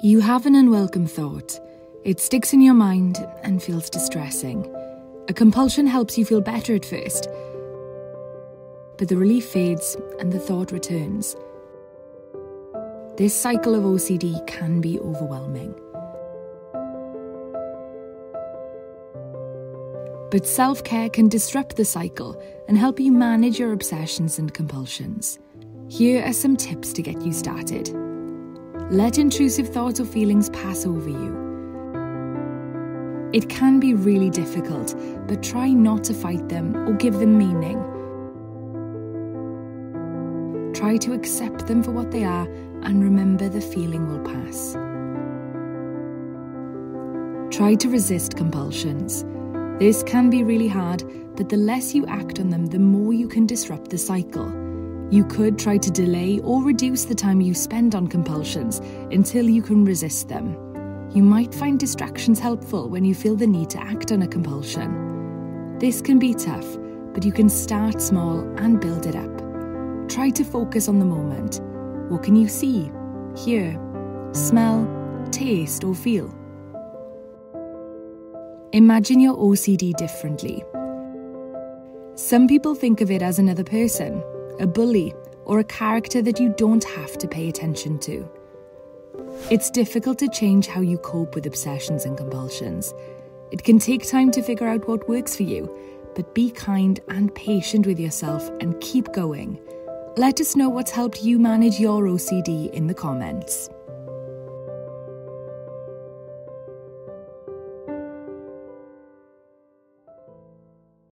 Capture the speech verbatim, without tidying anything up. You have an unwelcome thought. It sticks in your mind and feels distressing. A compulsion helps you feel better at first, but the relief fades and the thought returns. This cycle of O C D can be overwhelming. But self-care can disrupt the cycle and help you manage your obsessions and compulsions. Here are some tips to get you started. Let intrusive thoughts or feelings pass over you. It can be really difficult, but try not to fight them or give them meaning. Try to accept them for what they are and remember the feeling will pass. Try to resist compulsions. This can be really hard, but the less you act on them, the more you can disrupt the cycle. You could try to delay or reduce the time you spend on compulsions until you can resist them. You might find distractions helpful when you feel the need to act on a compulsion. This can be tough, but you can start small and build it up. Try to focus on the moment. What can you see, hear, smell, taste, or feel? Imagine your O C D differently. Some people think of it as another person, a bully, or a character that you don't have to pay attention to. It's difficult to change how you cope with obsessions and compulsions. It can take time to figure out what works for you, but be kind and patient with yourself and keep going. Let us know what's helped you manage your O C D in the comments.